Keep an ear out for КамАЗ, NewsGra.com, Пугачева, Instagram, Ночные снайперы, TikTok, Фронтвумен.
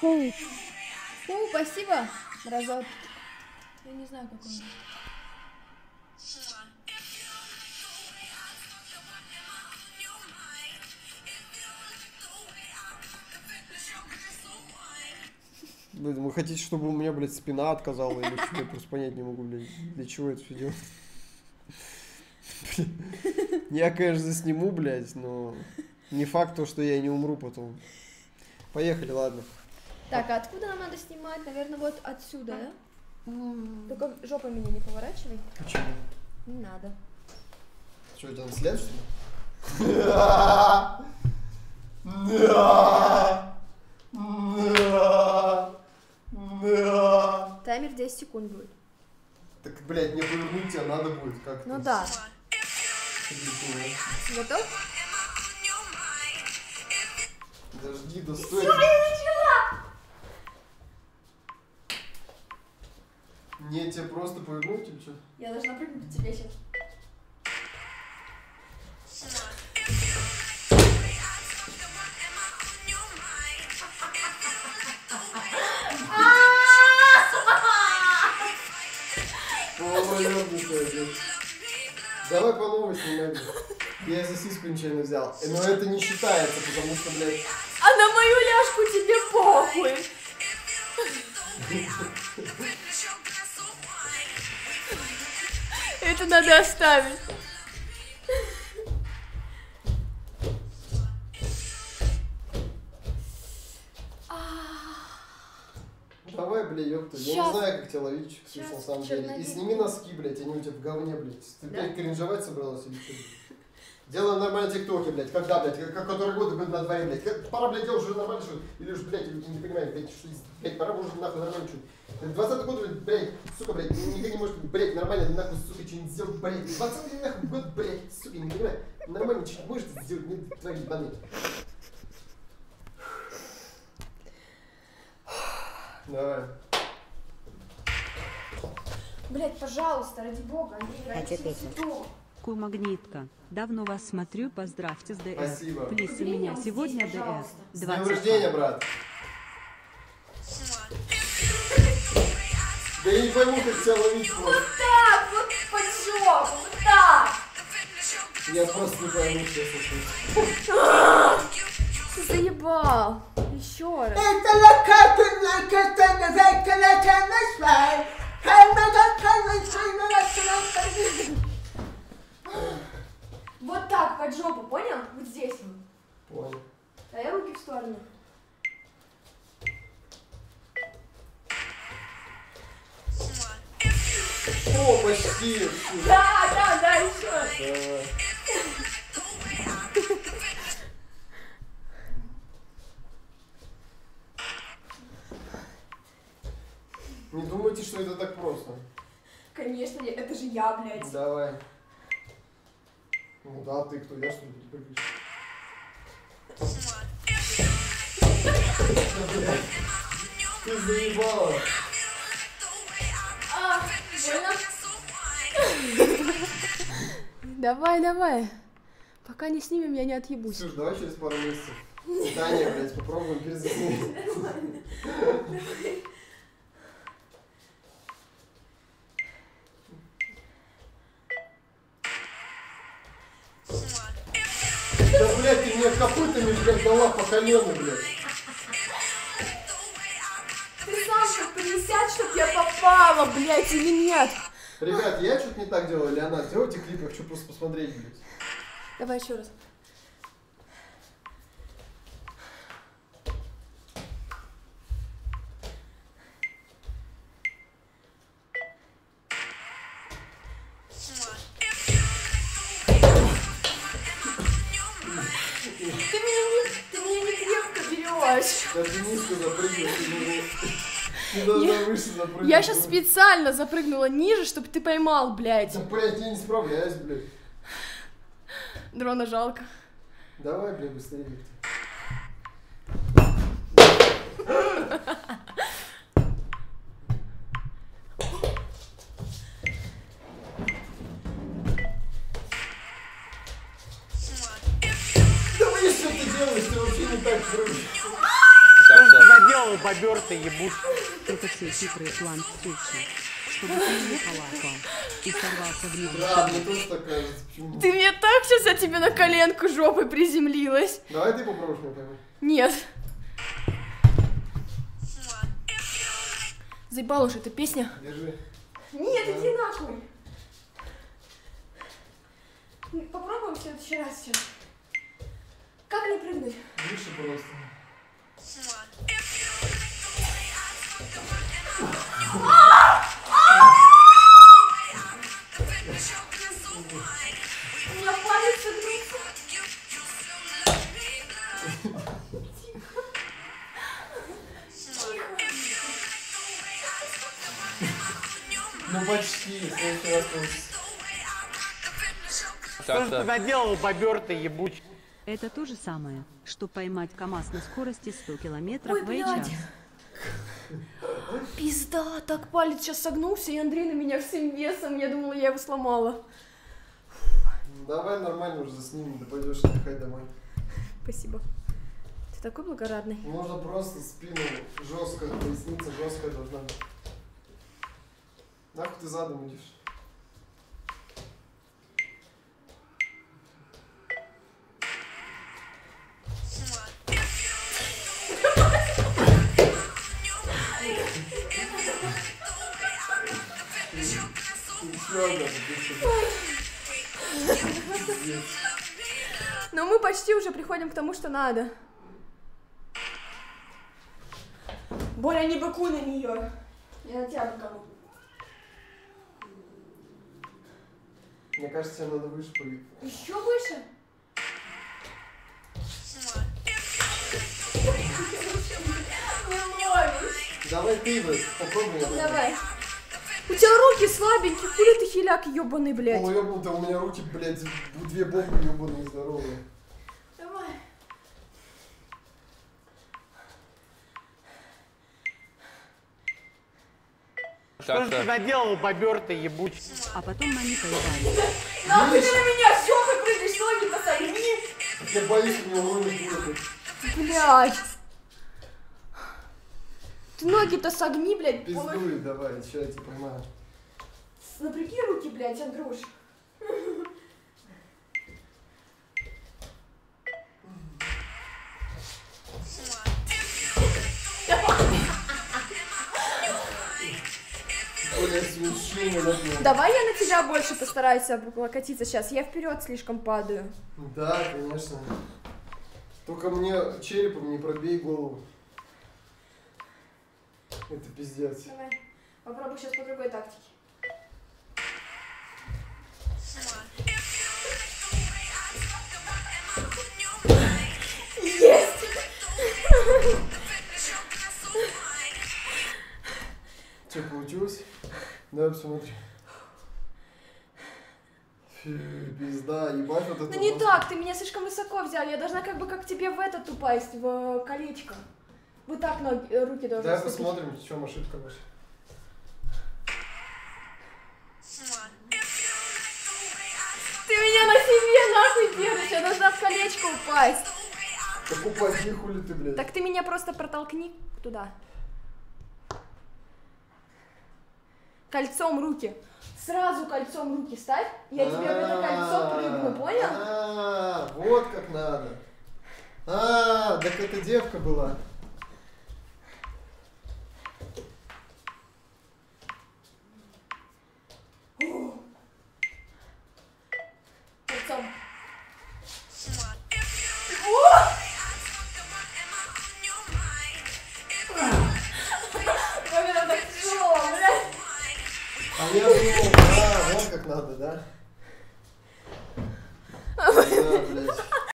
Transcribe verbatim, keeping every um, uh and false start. Хоу. Хоу, спасибо. Разок. Я не знаю, какой он. Блин, вы хотите, чтобы у меня, блядь, спина отказала или что? Я просто понять не могу, блядь, для чего это все делать. Я, конечно, сниму, блядь, но не факт то, что я не умру потом. Поехали, ладно. Так, а откуда нам надо снимать? Наверное, вот отсюда, да? Только жопой меня не поворачивай. Почему? Не надо. Что, это след, что ли? Таймер десять секунд будет. Так, блядь, мне повернуть тебя надо будет как-то. Ну да. Готов? Подожди, достойно. Что, я начала? Не, тебе просто повернуть или что? Я должна прыгнуть по тебе сейчас. Давай по новой снимаем. Я за сиску ничего не взял. Но это не считается, потому что, блядь... А на мою ляжку тебе похуй! Это надо оставить. Давай, блядь, ёпта. Я не знаю, как тебя ловить, Ксюша, на самом деле. И сними носки, блядь, они у тебя в говне, блядь. Ты, блядь, кринжевать собралась или что? Делаем нормально тиктоки, блядь. Когда, блядь? Как который год на дворе, блядь. Пора, блядь, делать уже нормально что-то. Или уж, блядь, не понимаешь, блядь, что блядь, пора бы уже нахуй нормально что-то. двадцатый год, блядь, блядь, сука, блядь, никогда не можешь, блядь, нормально, нахуй, сука, что-нибудь сделать, блядь. двадцатый нахуй год, блядь, сука, не понимаю. Нормально что-нибудь можешь сделать, нет, твои ебаные. Давай. Блядь, пожалуйста, ради бога, Андрей, ради всего. Ку-магнитка, давно вас смотрю, поздравьте с ДС. Спасибо. Плиз, у меня сегодня ДС. С днем рождения, брат. Да я не пойму, как тебя ловить. Вот так, вот под жопу, вот так. Я просто не пойму, что я слушаю. Заебал. Еще раз. Вот так, под жопу, понял? Вот здесь он. Понял. А я руки в сторону. О, почти. Да, да, да, еще. Не думайте, что это так просто. Конечно, нет, это же я, блядь. Давай. Ну да, ты кто, я что ли, прыгаешь? Ты заебала. А, больно? Давай, давай. Пока не снимем, я не отъебусь. Слушай, давай через пару месяцев. Таня, блядь, попробуем перезаснуть. Давай. Да, блядь, ты меня копытами, блядь, дала по колену, блядь. Ты знаешь, как принесят, чтоб я попала, блядь, или нет? Ребят, я что-то не так делаю, или она? Сделайте клип, я хочу просто посмотреть, блядь. Давай еще раз. Я сейчас специально запрыгнула ниже, чтобы ты поймал, блядь. Да, блядь, я не справляюсь, блядь. Дрона жалко. Давай, блядь, быстрее. Да, блядь, что ты делаешь? Ты вообще не так прыгаешь. Что ты заделал? бобер ты ебуш. Это все хитрый план встречи, чтобы ты ехала и сорвался в него. Да, мне тоже так кажется. Почему? Ты мне так сейчас, я тебе на коленку жопой приземлилась. Давай ты попробуешь мне тогда. Нет. Заебал уже эта песня. Держи. Нет, иди нахуй. Попробуем в следующий раз сейчас. Как не прыгнуть? Выше просто. У меня палец согнулся. Тихо. Ну почти, в следующий раз получится. Что же ты наделал, бобер ты ебучий? Это то же самое, что поймать КамАЗ на скорости сто километров в час. Пизда, так палец сейчас согнулся, и Андрей на меня всем весом, я думала, я его сломала. Давай нормально уже заснимем, ты пойдешь отдыхать домой. Спасибо. Ты такой благородный. Можно просто спину жестко, поясница жесткая должна быть. Нахуй ты задом идешь? Но мы почти уже приходим к тому, что надо. Боря, не быку на нее. Я на тебя быкову. Мне кажется, тебе надо выше прыгать. Еще выше? Давай ты бы, попробуй. Давай. У тебя руки слабенькие, хули ты хиляк ебаный, блядь. О, ебаный, у меня руки, блядь, две бомбы ебаные здоровые. Давай. Что же ты наделал, бобер ты ебучий? А потом на них поебали. Нахуй ты на меня, сёхай, прыгаешь, ноги-то сорви. Я боюсь, у меня ноги будут. Блядь. Ты ноги-то согни, блядь. Пиздуй, давай, сейчас я тебя поймаю. Напряги руки, блядь, Андрюш. Давай я на тебя больше постараюсь облокотиться сейчас. Я вперед слишком падаю. Да, конечно. Только мне черепом не пробей голову. Это пиздец. Давай. Попробуй сейчас по другой тактике. Есть! Что, получилось? Давай посмотрим. Фу, пизда, ебать вот это. Да не так, ты меня слишком высоко взял. Я должна как бы как тебе в этот упасть, в колечко. Вот так ноги, руки должны. Давай посмотрим, в чем ошибка ваша. Ты меня на себе нахуй держишь, я должна в колечко упасть. Так упади, хули ты, блядь. Так ты меня просто протолкни туда. Кольцом руки. Сразу кольцом руки ставь, я тебе в это кольцо прыгну, понял? А, вот как надо. А, так это девка была. Надо, да? Да, блядь.